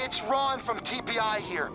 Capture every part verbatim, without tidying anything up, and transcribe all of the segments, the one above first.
It's Ron from T P I here.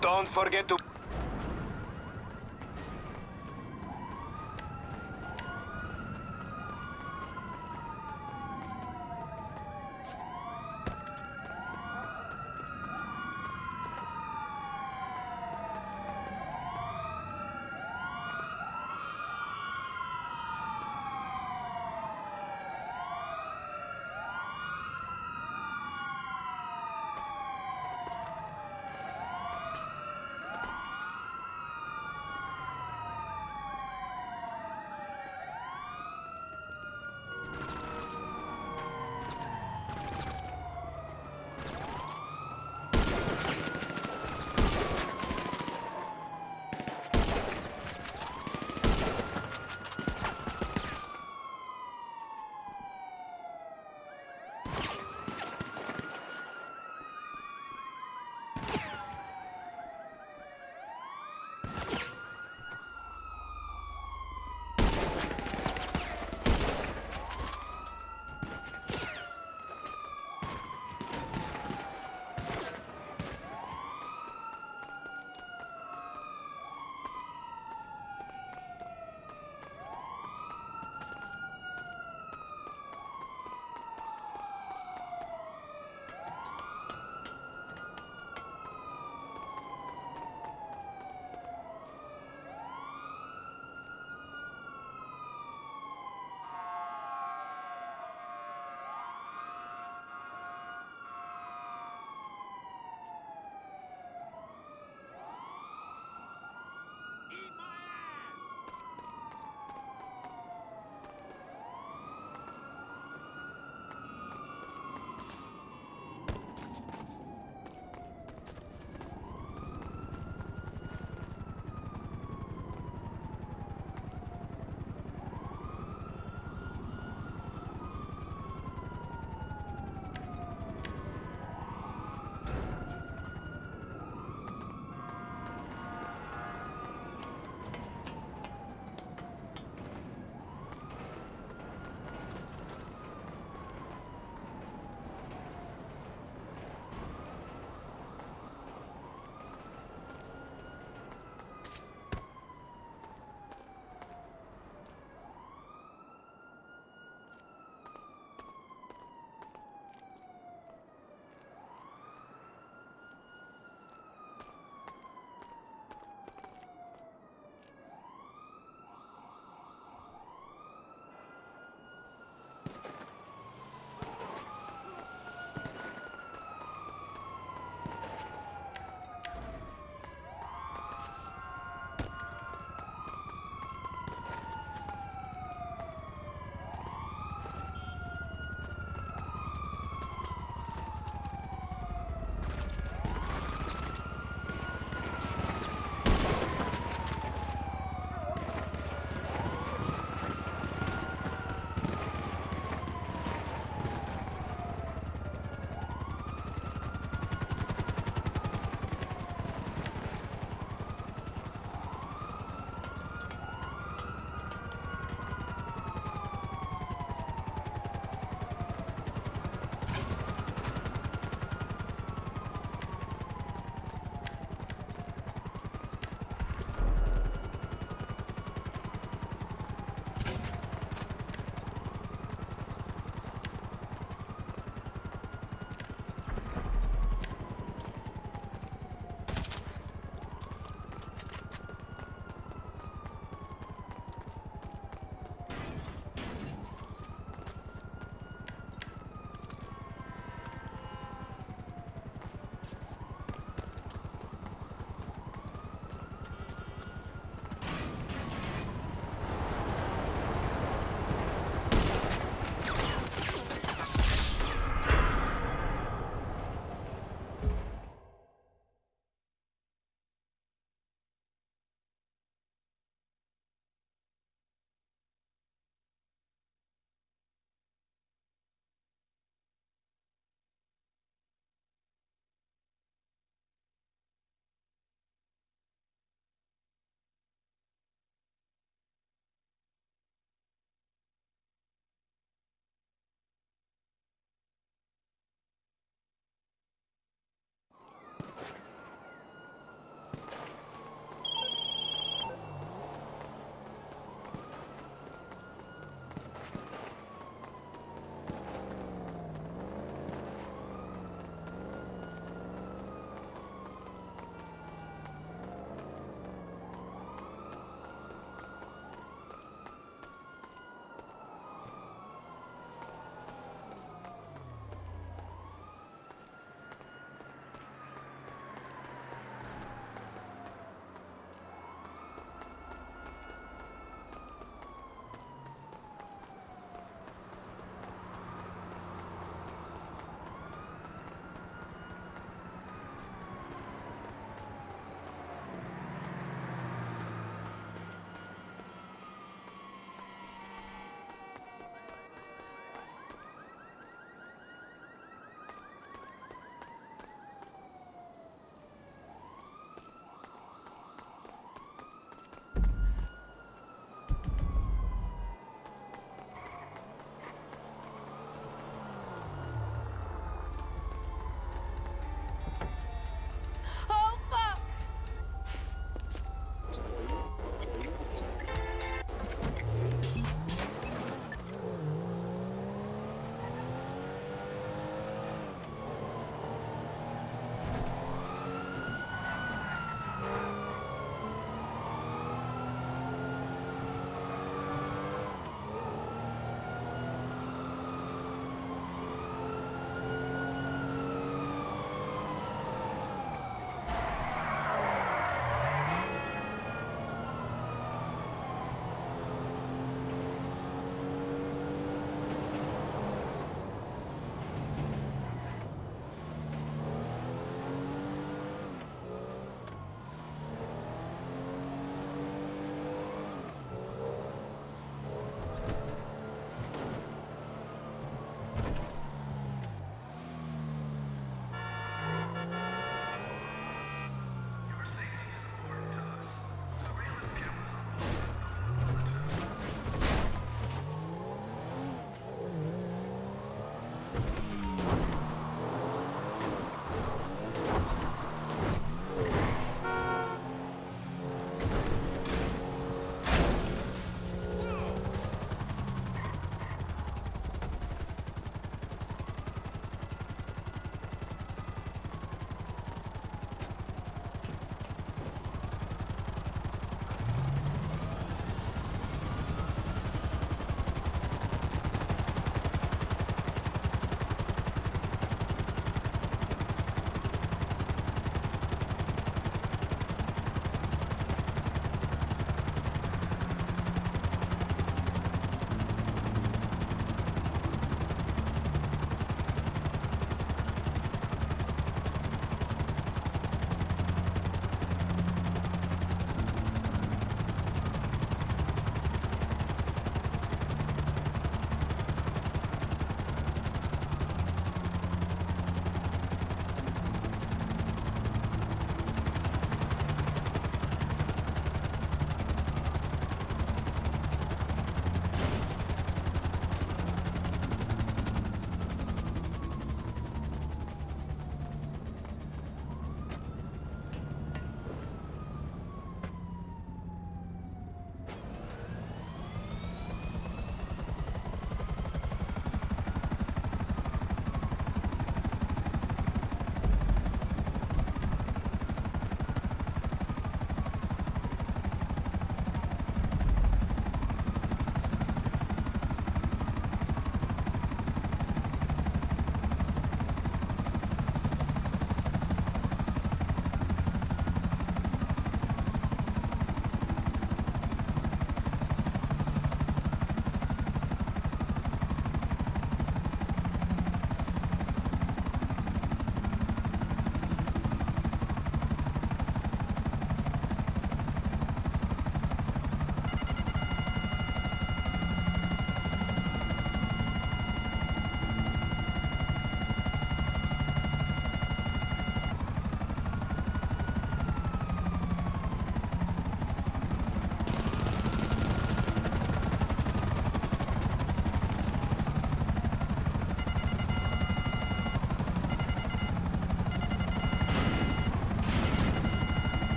Don't forget to...